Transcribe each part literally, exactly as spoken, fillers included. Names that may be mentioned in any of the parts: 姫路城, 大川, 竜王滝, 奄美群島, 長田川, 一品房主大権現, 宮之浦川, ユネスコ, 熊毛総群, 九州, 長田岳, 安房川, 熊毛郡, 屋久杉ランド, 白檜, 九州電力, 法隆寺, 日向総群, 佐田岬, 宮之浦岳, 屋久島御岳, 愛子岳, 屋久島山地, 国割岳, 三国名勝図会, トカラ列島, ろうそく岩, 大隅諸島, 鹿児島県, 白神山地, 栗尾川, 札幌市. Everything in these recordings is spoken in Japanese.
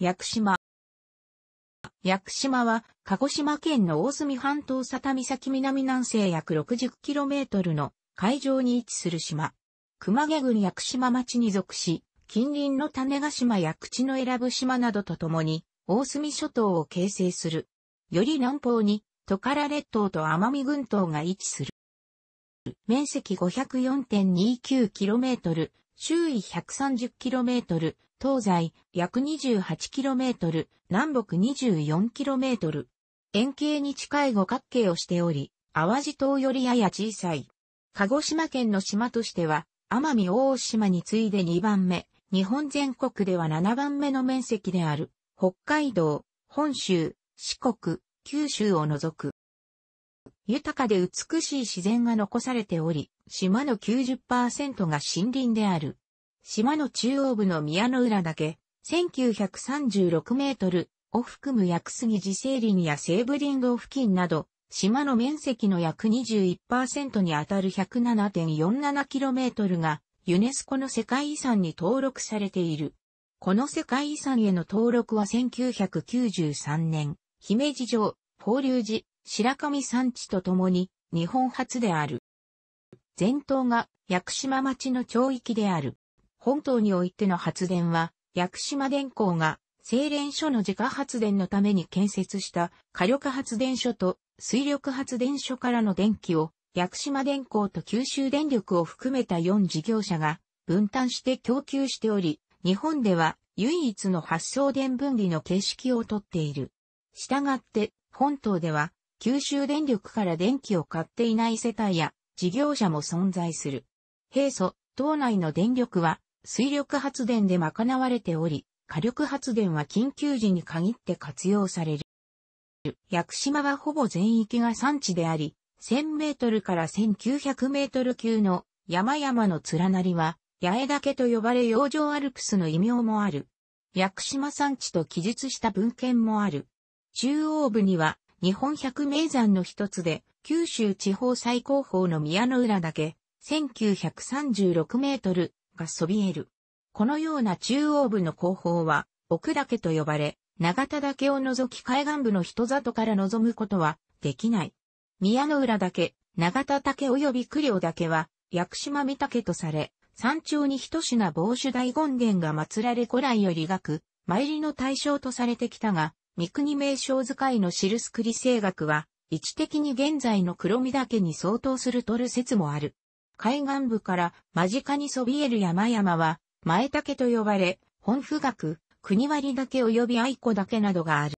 屋久島。屋久島は、鹿児島県の大隅半島佐田岬南南西約 ろくじゅっキロメートル の海上に位置する島。熊毛郡屋久島町に属し、近隣の種子島や口永良部島などとともに、大隅諸島を形成する。より南方に、トカラ列島と奄美群島が位置する。面積 ごひゃくよんてんにきゅうキロメートル、周囲 ひゃくさんじゅっキロメートル、東西約 にじゅうはちキロメートル、南北 にじゅうよんキロメートル。円形に近い五角形をしており、淡路島よりやや小さい。鹿児島県の島としては、奄美大島に次いでにばんめ、日本全国ではななばんめの面積である、北海道、本州、四国、九州を除く。豊かで美しい自然が残されており、島の きゅうじゅっパーセント が森林である。島の中央部の宮之浦岳、せんきゅうひゃくさんじゅうろくメートルを含む屋久杉自生林や西部林道付近など、島の面積の約 にじゅういちパーセント にあたる ひゃくななてんよんじゅうななキロメートル がユネスコの世界遺産に登録されている。この世界遺産への登録はせんきゅうひゃくきゅうじゅうさんねん、姫路城、法隆寺、白神山地とともに日本初である。全島が屋久島町の町域である。本島においての発電は、屋久島電工が製錬所の自家発電のために建設した火力発電所と水力発電所からの電気を屋久島電工と九州電力を含めたよんじぎょうしゃが分担して供給しており、日本では唯一の発送電分離の形式をとっている。したがって、本島では九州電力から電気を買っていない世帯や事業者も存在する。平素、島内の電力は水力発電で賄われており、火力発電は緊急時に限って活用される。屋久島はほぼ全域が山地であり、せんメートルからせんきゅうひゃくメートル級の山々の連なりは、八重岳と呼ばれ洋上アルプスの異名もある。屋久島山地と記述した文献もある。中央部には日本百名山の一つで、九州地方最高峰の宮之浦岳、せんきゅうひゃくさんじゅうろくメートルがそびえる。このような中央部の後方は、奥岳と呼ばれ、長田岳を除き海岸部の人里から望むことはできない。宮之浦岳、長田岳及び栗尾岳は、屋久島御岳とされ、山頂に一品房主大権現が祀られ古来より学、参りの対象とされてきたが、三国名勝図会の記す栗声楽は、位置的に現在の黒御岳に相当するとる説もある。海岸部から間近にそびえる山々は、前岳と呼ばれ、本富岳、国割岳及び愛子岳などがある。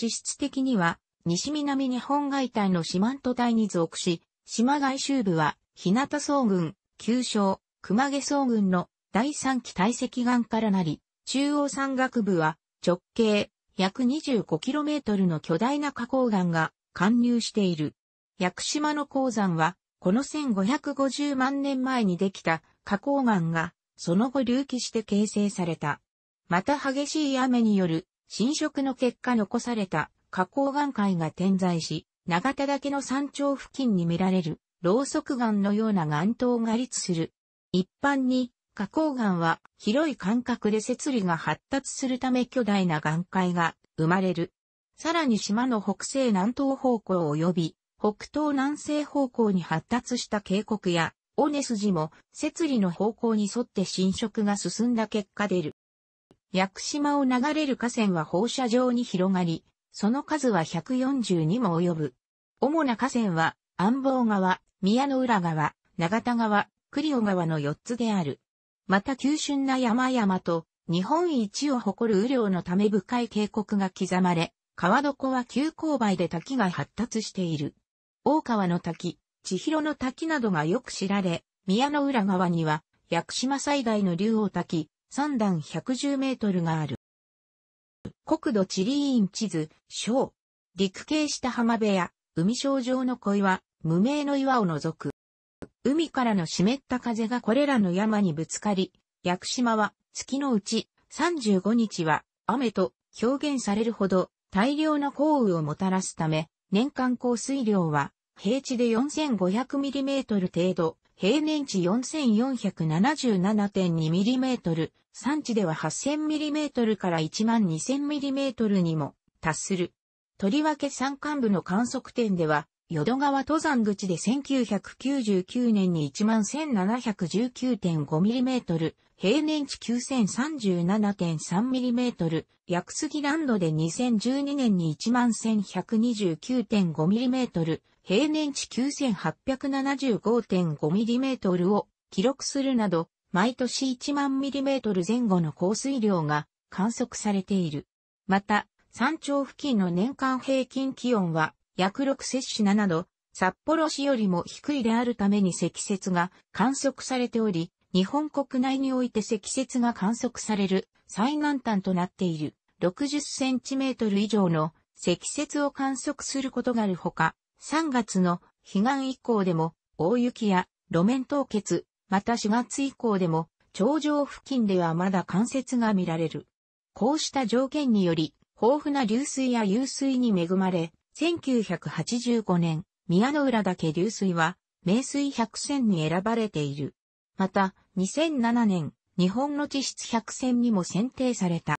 実質的には、西南日本外帯の四万十帯に属し、島外周部は、日向総群、旧称、熊毛総群のだいさんき堆積岩からなり、中央山岳部は直径約 にじゅうごキロメートル の巨大な花崗岩が貫入している。屋久島の鉱山は、このせんごひゃくごじゅうまんねんまえにできた花崗岩が、その後隆起して形成された。また激しい雨による浸食の結果残された花崗岩塊が点在し、長田岳の山頂付近に見られる、ろうそく岩のような岩頭が立する。一般に、花崗岩は広い間隔で節理が発達するため巨大な岩塊が生まれる。さらに島の北西南東方向及び、北東南西方向に発達した渓谷や、尾根筋も、節理の方向に沿って浸食が進んだ結果出る。屋久島を流れる河川は放射状に広がり、その数はひゃくよんじゅうにも及ぶ。主な河川は、安房川、宮之浦川、長田川、栗尾川のよっつである。また急峻な山々と、日本一を誇る雨量のため深い渓谷が刻まれ、川床は急勾配で滝が発達している。大川の滝、千尋の滝などがよく知られ、宮之浦川には、屋久島最大の竜王滝、さんだんひゃくじゅうメートルがある。国土地理院地図、小。陸形した浜辺や、海床上の小岩、無名の岩を除く。海からの湿った風がこれらの山にぶつかり、屋久島は月のうちさんじゅうごにちは雨と表現されるほど大量の降雨をもたらすため、年間降水量は平地でよんせんごひゃくミリメートル程度、平年値 よんせんよんひゃくななじゅうななてんにミリメートル、産地では はっせんミリメートル から いちまんにせんミリメートル にも達する。とりわけ山間部の観測点では、淀川登山口でせんきゅうひゃくきゅうじゅうきゅうねんに いちまんせんななひゃくじゅうきゅうてんごミリメートル、平年値 きゅうせんさんじゅうななてんさんミリメートル、屋久杉ランドでにせんじゅうにねんに いちまんせんひゃくにじゅうきゅうてんごミリメートル、平年値 きゅうせんはっぴゃくななじゅうごてんごミリメートル を記録するなど、毎年いちまんミリメートル前後の降水量が観測されている。また、山頂付近の年間平均気温は約ろくせっしななど、札幌市よりも低いであるために積雪が観測されており、日本国内において積雪が観測される最南端となっているろくじゅっセンチメートル以上の積雪を観測することがあるほか、さんがつの彼岸以降でも大雪や路面凍結、またしがつ以降でも頂上付近ではまだ冠雪が見られる。こうした条件により、豊富な流水や湧水に恵まれ、せんきゅうひゃくはちじゅうごねん、宮之浦岳流水は名水百選に選ばれている。また、にせんななねん、日本の地質百選にも選定された。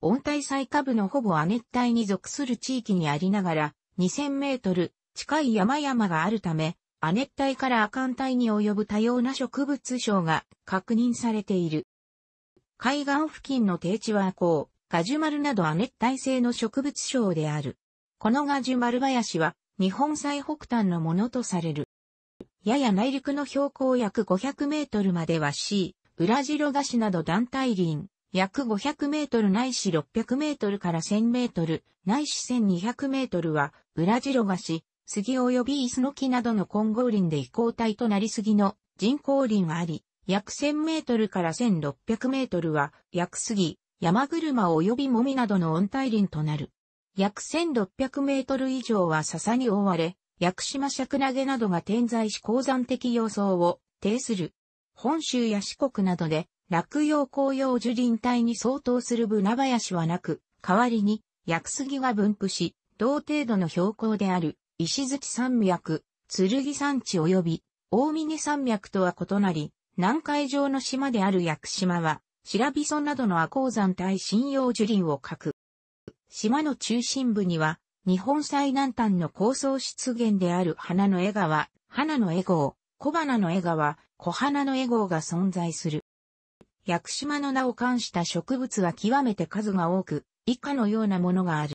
温帯最下部のほぼ亜熱帯に属する地域にありながら、にせんメートル近い山々があるため、亜熱帯から亜寒帯に及ぶ多様な植物相が確認されている。海岸付近の低地は亜高、ガジュマルなど亜熱帯性の植物相である。このガジュマル林は日本最北端のものとされる。やや内陸の標高約ごひゃくメートルまでは C、裏白菓子など団体林、約ごひゃくメートルないしろっぴゃくメートルからせんメートル、ないしせんにひゃくメートルは、裏白菓子、杉及びイスノキなどの混合林で移行体となり杉の人工林はあり、約せんメートルからせんろっぴゃくメートルは、薬杉、山車及びもみなどの温帯林となる。約せんろっぴゃくメートル以上は笹に覆われ、屋久島シャクナゲなどが点在し高山的様相を呈する。本州や四国などで、落葉広葉樹林帯に相当するブナ林はなく、代わりに、屋久杉が分布し、同程度の標高である、石鎚山脈、剣山地及び、大峰山脈とは異なり、南海上の島である屋久島は、白檜などの亜高山帯針葉樹林を隔。島の中心部には、日本最南端の高層湿原である花の江川、花の江郷、小花の江川、小花の江郷が存在する。屋久島の名を冠した植物は極めて数が多く、以下のようなものがある。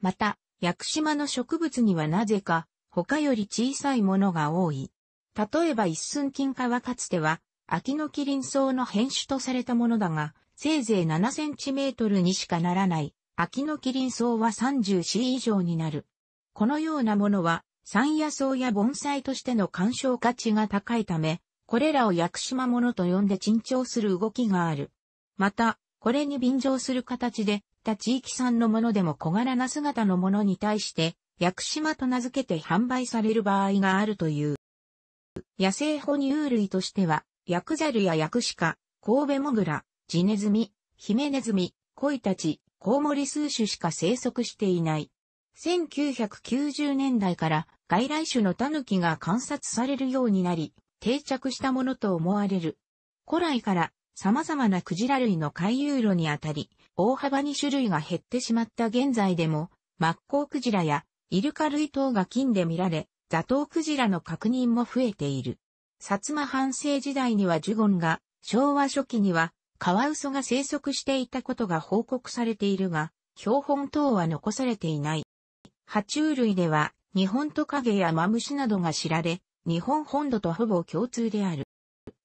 また、屋久島の植物にはなぜか、他より小さいものが多い。例えば一寸金花はかつては、秋のキリンソウの変種とされたものだが、せいぜいななセンチメートルにしかならない。秋のキリンソウは さんじゅうシー 以上になる。このようなものは、山野草や盆栽としての鑑賞価値が高いため、これらを屋久島ものと呼んで珍重する動きがある。また、これに便乗する形で、他地域産のものでも小柄な姿のものに対して、屋久島と名付けて販売される場合があるという。野生哺乳類としては、ヤクザルやヤクシカ、コウベモグラ、ジネズミ、ヒメネズミ、コイタチ、コウモリ数種しか生息していない。せんきゅうひゃくきゅうじゅうねんだいから外来種のタヌキが観察されるようになり、定着したものと思われる。古来から様々なクジラ類の回遊路にあたり、大幅に種類が減ってしまった現在でも、マッコウクジラやイルカ類等が近で見られ、ザトウクジラの確認も増えている。薩摩藩政時代にはジュゴンが、昭和初期にはカワウソが生息していたことが報告されているが、標本等は残されていない。爬虫類では、日本トカゲやマムシなどが知られ、日本本土とほぼ共通である。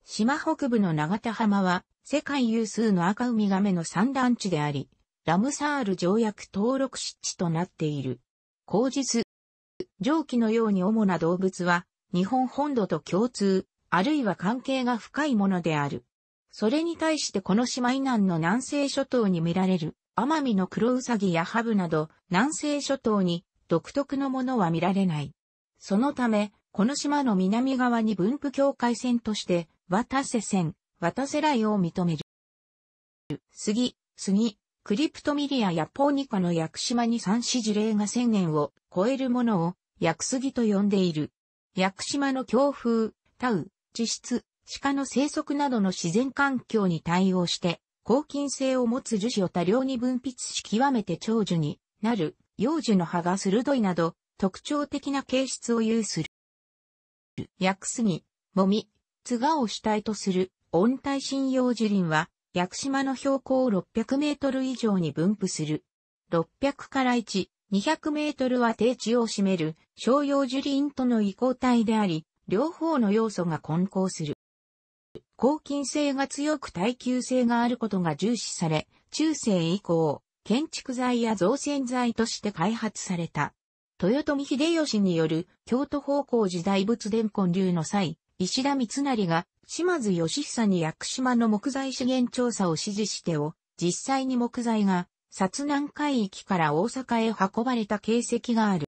島北部の長田浜は、世界有数のアカウミガメの産卵地であり、ラムサール条約登録湿地となっている。後述。上記のように主な動物は、日本本土と共通、あるいは関係が深いものである。それに対してこの島以南の南西諸島に見られる、アマミのクロウサギやハブなど、南西諸島に独特のものは見られない。そのため、この島の南側に分布境界線として、渡瀬線、渡瀬ラインを認める。杉、杉、クリプトミリアやポーニカの屋久島に産枝樹齢がせんねんを超えるものを、屋久杉と呼んでいる。屋久島の強風、タウ、地質、鹿の生息などの自然環境に対応して、抗菌性を持つ樹脂を多量に分泌し極めて長寿になる、葉樹の葉が鋭いなど、特徴的な形質を有する。屋久杉、もみ、つがを主体とする温帯針葉樹林は、屋久島の標高ろっぴゃくメートル以上に分布する。ろっぴゃくからせんにひゃくメートルは低地を占める照葉樹林との移行体であり、両方の要素が混交する。抗菌性が強く耐久性があることが重視され、中世以降、建築材や造船材として開発された。豊臣秀吉による京都方向時代仏殿建立の際、石田三成が島津義久に屋久島の木材資源調査を指示してを、実際に木材が薩南海域から大阪へ運ばれた形跡がある。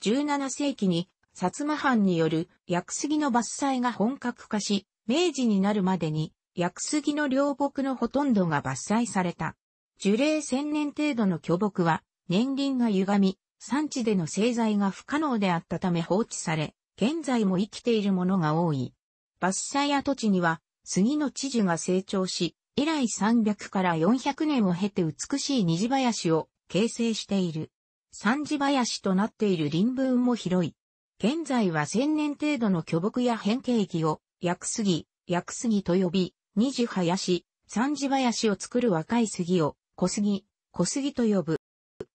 じゅうななせいきに薩摩藩による屋久杉の伐採が本格化し、明治になるまでに屋久杉の両木のほとんどが伐採された。樹齢せんねん程度の巨木は年輪が歪み、産地での製材が不可能であったため放置され、現在も生きているものが多い。伐採跡地には、杉の知樹が成長し、以来さんびゃくからよんひゃくねんを経て美しい二次林を形成している。三次林となっている林分も広い。現在はせんねん程度の巨木や変形木を、屋久杉、屋久杉と呼び、二次林、三次林を作る若い杉を、小杉、小杉と呼ぶ。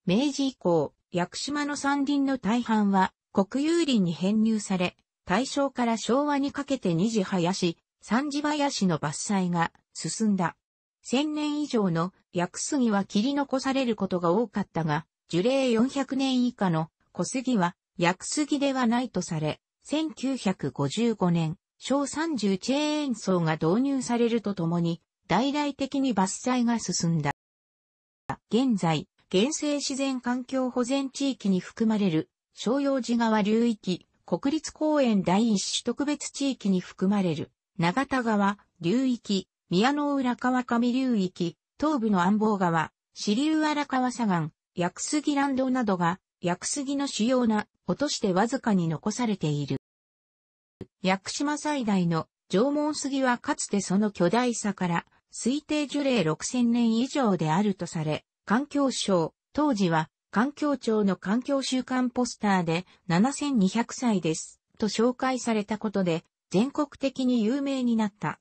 明治以降、屋久島の山林の大半は国有林に編入され、大正から昭和にかけて二次林、三次林の伐採が進んだ。せんねん以上の屋久杉は切り残されることが多かったが、樹齢よんひゃくねん以下の小杉は屋久杉ではないとされ、せんきゅうひゃくごじゅうごねん、しょうさんじゅうチェーンソーが導入されるとともに、大々的に伐採が進んだ。現在、原生自然環境保全地域に含まれる、照葉樹川流域、国立公園第一種特別地域に含まれる、長田川流域、宮之浦川上流域、東部の安房川、支流荒川左岸、屋久杉ランドなどが、屋久杉の主要な穂としてわずかに残されている。屋久島最大の縄文杉はかつてその巨大さから、推定樹齢ろくせんねん以上であるとされ、環境省、当時は環境庁の環境週間ポスターでななせんにひゃくさいですと紹介されたことで全国的に有名になった。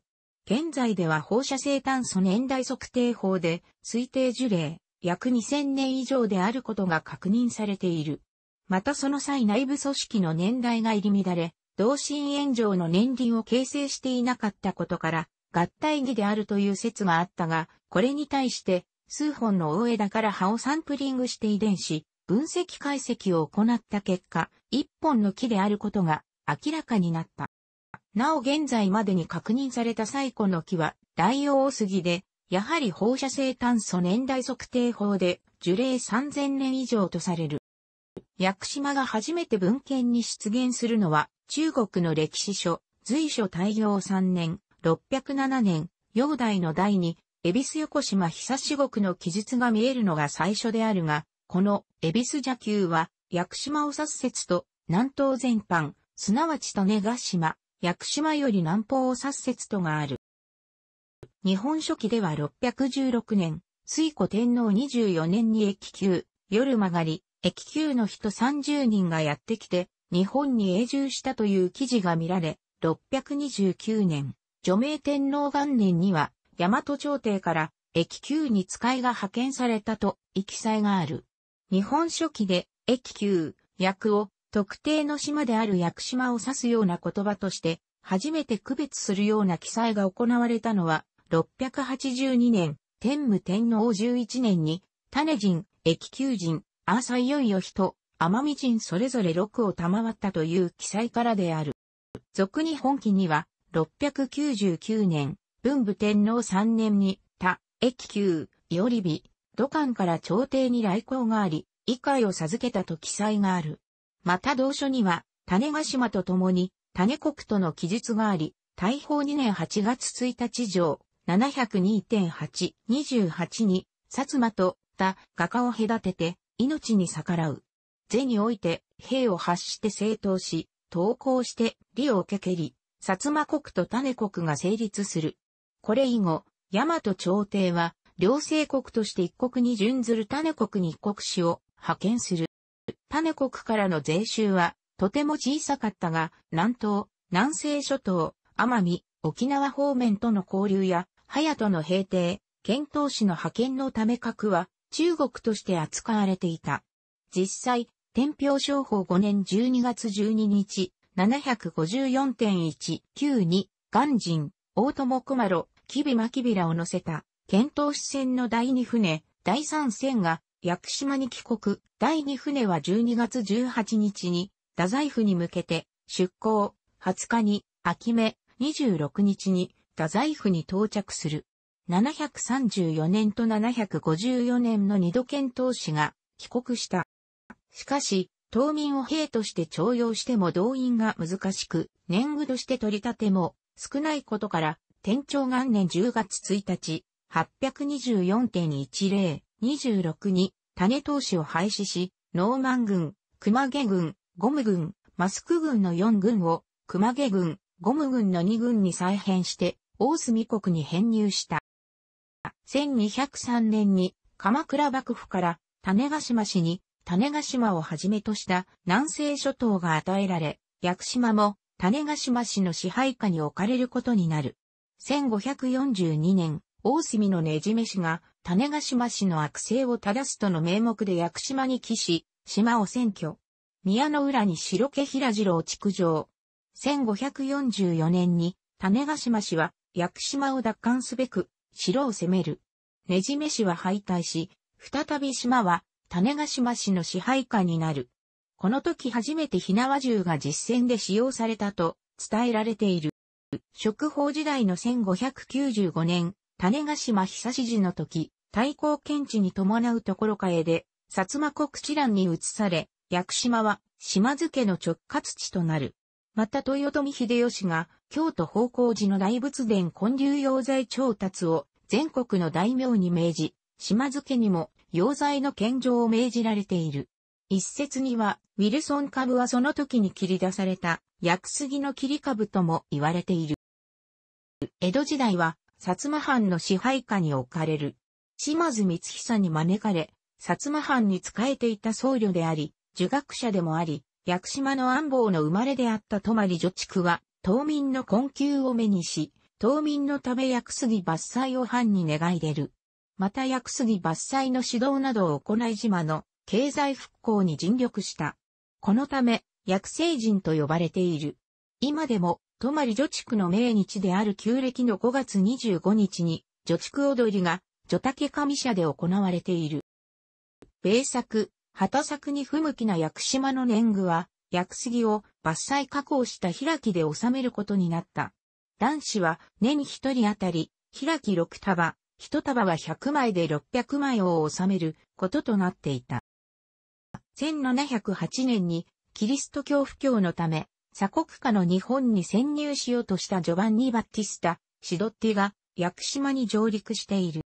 現在では放射性炭素年代測定法で推定樹齢約にせんねん以上であることが確認されている。またその際内部組織の年代が入り乱れ、同心円状の年輪を形成していなかったことから合体木であるという説があったが、これに対して数本の大枝から葉をサンプリングして遺伝子、分析解析を行った結果、一本の木であることが明らかになった。なお現在までに確認された最古の木は、大王杉で、やはり放射性炭素年代測定法で、樹齢さんぜんねん以上とされる。屋久島が初めて文献に出現するのは、中国の歴史書、隋書大業さんねん、ろっぴゃくななねん、煬帝の代に、恵比寿横島久至獄の記述が見えるのが最初であるが、この恵比寿蛇丘は、屋久島を指す説と、南東全般、すなわち種子島、屋久島より南方を指す説とがある。日本書紀ではろっぴゃくじゅうろくねん、推古天皇にじゅうよねんに易宮、夜曲がり、易宮の人さんじゅうにんがやってきて、日本に永住したという記事が見られ、ろっぴゃくにじゅうきゅうねん、女命天皇元年には、大和朝廷から易宮に使いが派遣されたと、記載がある。日本書紀で、易宮、屋久を、特定の島である屋久島を指すような言葉として、初めて区別するような記載が行われたのは、ろっぴゃくはちじゅうにねん、天武天皇じゅういちねんに、種人、易宮人、阿佐いよいよ人、奄美人それぞれろくを賜ったという記載からである。続日本紀には、ろっぴゃくきゅうじゅうきゅうねん、文武天皇さんねんに、他、易宮、伊織日、土管から朝廷に来航があり、位階を授けたと記載がある。また同書には、種子島とともに、種国との記述があり、大宝にねんはちがつついたち条、ななひゃくにてんはち、にじゅうはちに、薩摩と、他、画家を隔てて、命に逆らう。是において、兵を発して正当し、統合して、李を受けけり、薩摩国と種国が成立する。これ以後、大和朝廷は、両制国として一国に準ずる種国に一国使を派遣する。種国からの税収は、とても小さかったが、南東、南西諸島、奄美、沖縄方面との交流や、隼人の平定、遣唐使の派遣のため格は、中国として扱われていた。実際、天平正法ごねんじゅうにがつじゅうににち、ななひゃくごじゅうよんてんいちきゅうに、鑑真、大友熊呂、吉備真備らを乗せた、遣唐使船の第二船、第三船が、屋久島に帰国、第二船はじゅうにがつじゅうはちにちに、太宰府に向けて、出港、はつかに、秋目、にじゅうろくにちに、太宰府に到着する。ななひゃくさんじゅうよねんとななひゃくごじゅうよねんの二度遣唐使が帰国した。しかし、島民を兵として徴用しても動員が難しく、年貢として取り立ても少ないことから、天正元年じゅうがつついたち、はっぴゃくにじゅうよんてんいちゼロにじゅうろくに種唐使を廃止し、ノーマン軍、熊毛軍、ゴム軍、マスク軍のよんぐんを、熊毛軍、ゴム軍のにぐんに再編して、大隅国に編入した。せんにひゃくさんねんに鎌倉幕府から種ヶ島氏に種ヶ島をはじめとした南西諸島が与えられ、屋久島も種ヶ島氏の支配下に置かれることになる。せんごひゃくよんじゅうにねん、大隅の根締氏が種ヶ島氏の悪政を正すとの名目で屋久島に帰し、島を占拠。宮の浦に白毛平次郎築城。せんごひゃくよんじゅうよねんに種ヶ島氏は屋久島を奪還すべく、城を攻める。根締氏は敗退し、再び島は種ヶ島氏の支配下になる。この時初めて火縄銃が実戦で使用されたと伝えられている。食宝時代のせんごひゃくきゅうじゅうごねん、種ヶ島久次の時、太閤検地に伴うところかえで、薩摩国知覧に移され、屋久島は島津家の直轄地となる。また豊臣秀吉が京都方広寺の大仏殿建立用材調達を全国の大名に命じ、島津家にも用材の献上を命じられている。一説には、ウィルソン株はその時に切り出された、屋久杉の切り株とも言われている。江戸時代は、薩摩藩の支配下に置かれる。島津光久に招かれ、薩摩藩に仕えていた僧侶であり、儒学者でもあり、屋久島の安房の生まれであった泊女畜は、島民の困窮を目にし、島民のため屋久杉伐採を藩に願い出る。また屋久杉伐採の指導などを行い島の経済復興に尽力した。このため、屋久星人と呼ばれている。今でも、泊女畜の命日である旧暦のごがつにじゅうごにちに、女畜踊りが、女竹上社で行われている。米作。畑作に不向きな屋久島の年貢は、屋久杉を伐採加工した開きで納めることになった。男子は年一人あたり、開きろくたば、一束はひゃくまいでろっぴゃくまいを納めることとなっていた。せんななひゃくはちねんにキリスト教布教のため、鎖国下の日本に潜入しようとしたジョバンニ・バッティスタ・シドッティが屋久島に上陸している。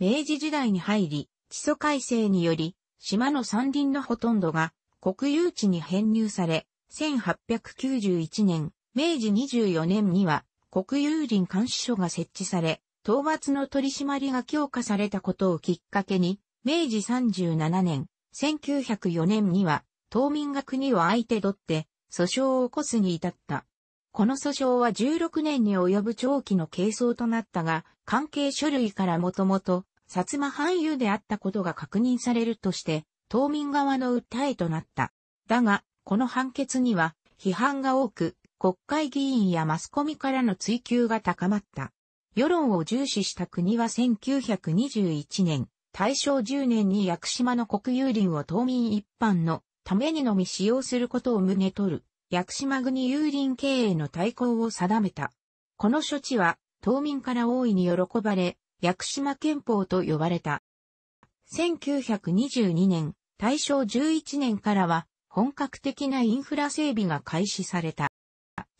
明治時代に入り、地租改正により、島の山林のほとんどが国有地に編入され、せんはっぴゃくきゅうじゅういちねん、めいじにじゅうよねんには国有林監視所が設置され、討伐の取り締まりが強化されたことをきっかけに、めいじさんじゅうななねん、せんきゅうひゃくよねんには島民が国を相手取って訴訟を起こすに至った。この訴訟はじゅうろくねんに及ぶ長期の係争となったが、関係書類からもともと、薩摩藩有であったことが確認されるとして、島民側の訴えとなった。だが、この判決には批判が多く、国会議員やマスコミからの追及が高まった。世論を重視した国はせんきゅうひゃくにじゅういちねん、たいしょうじゅうねんに屋久島の国有林を島民一般のためにのみ使用することを旨取る、屋久島国有林経営の大綱を定めた。この処置は、島民から大いに喜ばれ、屋久島憲法と呼ばれた。せんきゅうひゃくにじゅうにねん、たいしょうじゅういちねんからは本格的なインフラ整備が開始された。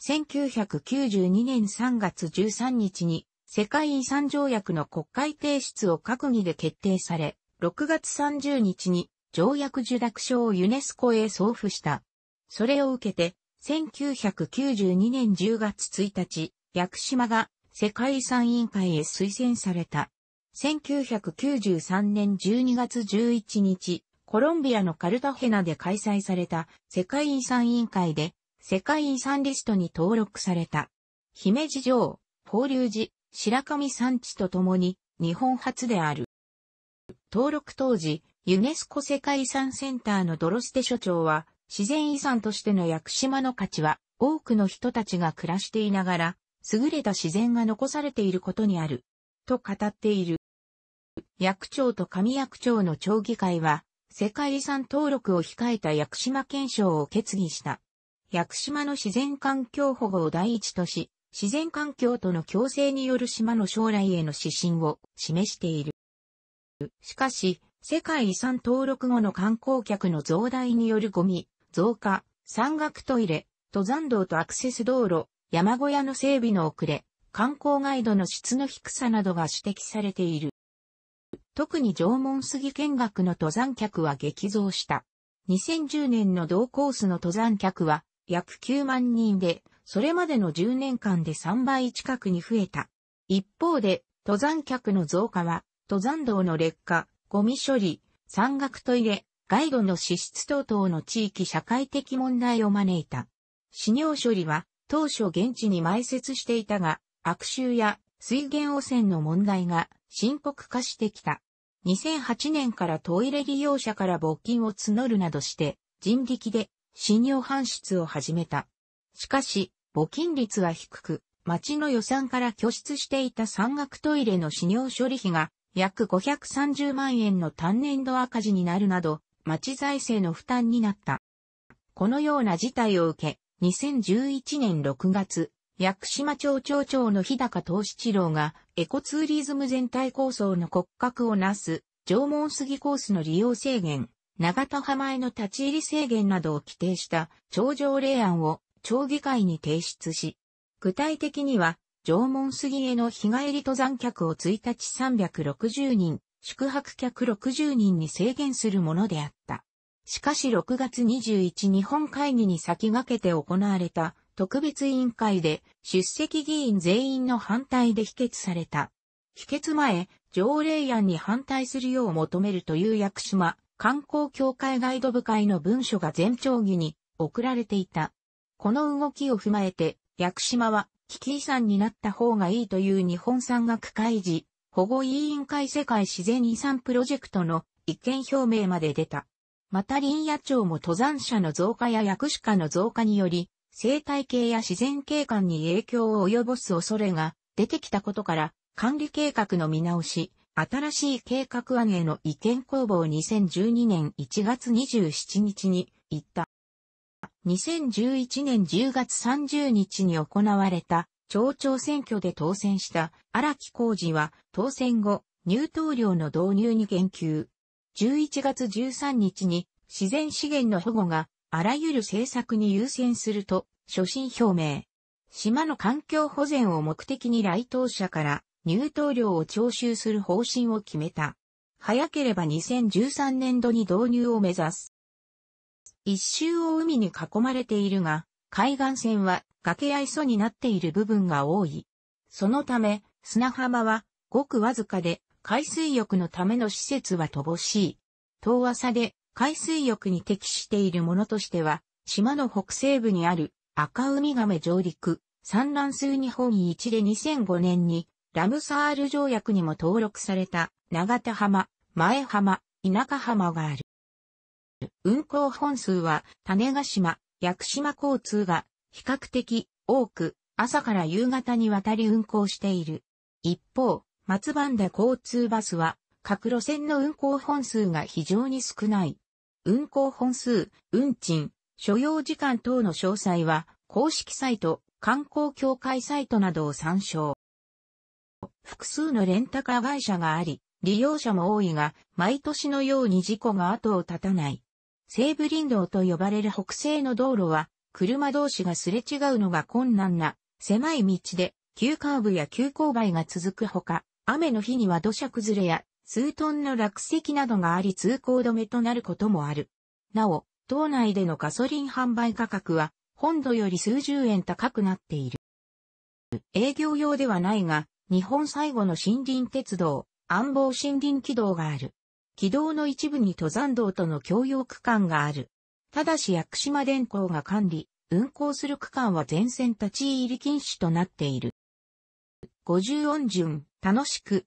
せんきゅうひゃくきゅうじゅうにねんさんがつじゅうさんにちに世界遺産条約の国会提出を閣議で決定され、ろくがつさんじゅうにちに条約受諾書をユネスコへ送付した。それを受けて、せんきゅうひゃくきゅうじゅうにねんじゅうがつついたち、屋久島が世界遺産委員会へ推薦された。せんきゅうひゃくきゅうじゅうさんねんじゅうにがつじゅういちにち、コロンビアのカルタヘナで開催された世界遺産委員会で世界遺産リストに登録された。姫路城、法隆寺、白神山地とともに日本初である。登録当時、ユネスコ世界遺産センターのドロステ所長は、自然遺産としての屋久島の価値は多くの人たちが暮らしていながら、優れた自然が残されていることにある。と語っている。屋久町と上屋久町の町議会は、世界遺産登録を控えた屋久島憲章を決議した。屋久島の自然環境保護を第一とし、自然環境との共生による島の将来への指針を示している。しかし、世界遺産登録後の観光客の増大によるゴミ、増加、山岳トイレ、登山道とアクセス道路、山小屋の整備の遅れ、観光ガイドの質の低さなどが指摘されている。特に縄文杉見学の登山客は激増した。にせんじゅうねんの同コースの登山客は約きゅうまんにんで、それまでのじゅうねんかんでさんばい近くに増えた。一方で、登山客の増加は、登山道の劣化、ゴミ処理、山岳トイレ、ガイドの資質等々の地域社会的問題を招いた。飼料処理は、当初現地に埋設していたが、悪臭や水源汚染の問題が深刻化してきた。にせんはちねんからトイレ利用者から募金を募るなどして人力で飼料搬出を始めた。しかし、募金率は低く、町の予算から拠出していた山岳トイレの飼料処理費が約ごひゃくさんじゅうまんえんの単年度赤字になるなど、町財政の負担になった。このような事態を受け、にせんじゅういちねんろくがつ、屋久島町町長の日高藤七郎がエコツーリズム全体構想の骨格をなす縄文杉コースの利用制限、長田浜への立ち入り制限などを規定した町条例案を町議会に提出し、具体的には縄文杉への日帰り登山客をいちにちさんびゃくろくじゅうにん、宿泊客ろくじゅうにんに制限するものであった。しかしろくがつにじゅういちにちに本会議に先駆けて行われた特別委員会で出席議員全員の反対で否決された。否決前、条例案に反対するよう求めるという屋久島観光協会ガイド部会の文書が全町議に送られていた。この動きを踏まえて、屋久島は危機遺産になった方がいいという日本山岳開示保護委員会世界自然遺産プロジェクトの意見表明まで出た。また林野庁も登山者の増加や屋久鹿の増加により、生態系や自然景観に影響を及ぼす恐れが出てきたことから、管理計画の見直し、新しい計画案への意見公募をにせんじゅうにねんいちがつにじゅうしちにちに行った。にせんじゅういちねんじゅうがつさんじゅうにちに行われた町長選挙で当選した荒木浩二は当選後、入湯料の導入に言及。じゅういちがつじゅうさんにちに自然資源の保護があらゆる政策に優先すると、所信表明。島の環境保全を目的に来島者から入湯料を徴収する方針を決めた。早ければにせんじゅうさんねんどに導入を目指す。一周を海に囲まれているが、海岸線は崖や磯になっている部分が多い。そのため、砂浜はごくわずかで、海水浴のための施設は乏しい。遠浅で、海水浴に適しているものとしては、島の北西部にある赤ウミガメ上陸、産卵数日本一でにせんごねんにラムサール条約にも登録された長田浜、前浜、田舎浜がある。運航本数は種子島、屋久島交通が比較的多く朝から夕方にわたり運航している。一方、松番田交通バスは各路線の運航本数が非常に少ない。運行本数、運賃、所要時間等の詳細は、公式サイト、観光協会サイトなどを参照。複数のレンタカー会社があり、利用者も多いが、毎年のように事故が後を絶たない。西部林道と呼ばれる北西の道路は、車同士がすれ違うのが困難な、狭い道で、急カーブや急勾配が続くほか、雨の日には土砂崩れや、数トンの落石などがあり通行止めとなることもある。なお、島内でのガソリン販売価格は、本土より数十円高くなっている。営業用ではないが、日本最後の森林鉄道、安房森林軌道がある。軌道の一部に登山道との共用区間がある。ただし屋久島電工が管理、運行する区間は全線立ち入り禁止となっている。ごじゅう音順、楽しく